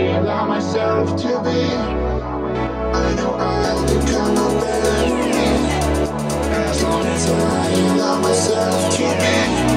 allow myself to be. I know I'll become a better man as long as I allow myself to be.